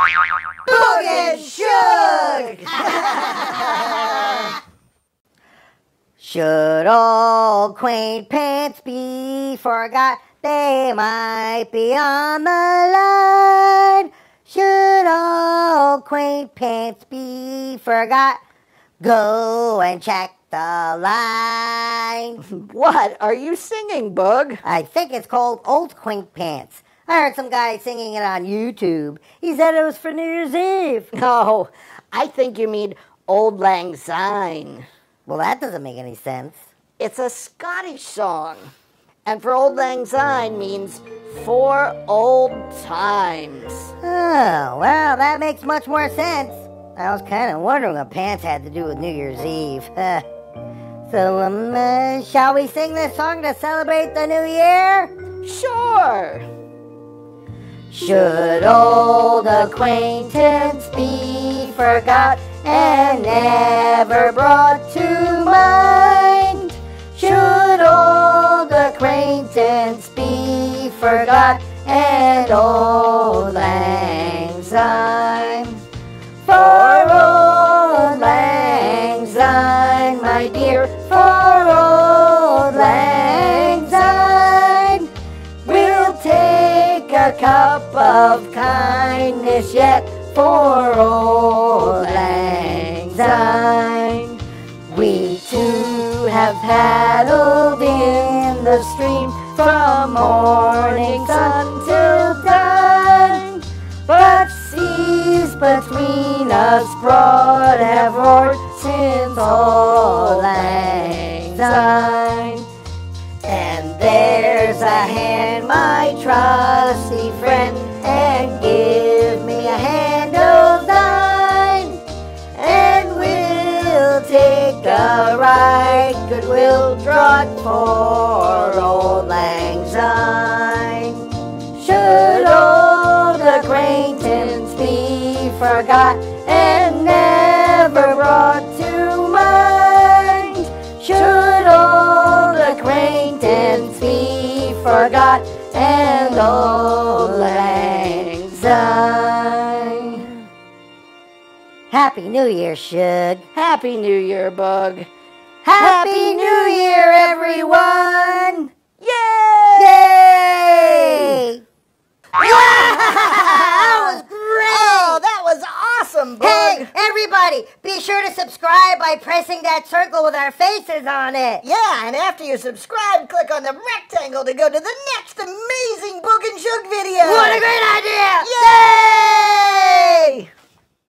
Boog n Shoog! Should old quaintpence be forgot, they might be on the line. Should old quaintpence be forgot, go and check the line. What are you singing, Boog? I think it's called Old Quaintpence. I heard some guy singing it on YouTube. He said it was for New Year's Eve. No, I think you mean Auld Lang Syne. Well, that doesn't make any sense. It's a Scottish song. And for Auld Lang Syne means for old times. Oh, well, that makes much more sense. I was kind of wondering what pants had to do with New Year's Eve. So, shall we sing this song to celebrate the new year? Sure. Should old acquaintance be forgot and never brought to mind? Should old acquaintance be forgot and Auld Lang Syne? For Auld Lang Syne, my dear, for Auld Lang Syne, we'll take a cup of kindness yet for Auld Lang Syne. We two have paddled in the stream from morning sun till dawn, but seas between us broad have roared since Auld Lang Syne. And there's a hand, my trusty friend, and give me a hand of thine, and we'll take a right goodwill draught for Auld Lang Syne. Should old acquaintance be forgot and never brought to mind? Should old acquaintance be forgot and Auld Lang Syne. Happy New Year, Shoog. Happy New Year, Boog. Happy New Year, everyone! Yay! Yay! That was great! Oh, that was awesome, Boog! Hey, everybody, be sure to subscribe by pressing that circle with our faces on it. Yeah, and after you subscribe, click on the rectangle to go to the next amazing Boog n Shoog video. What a great idea! Yay! Yay!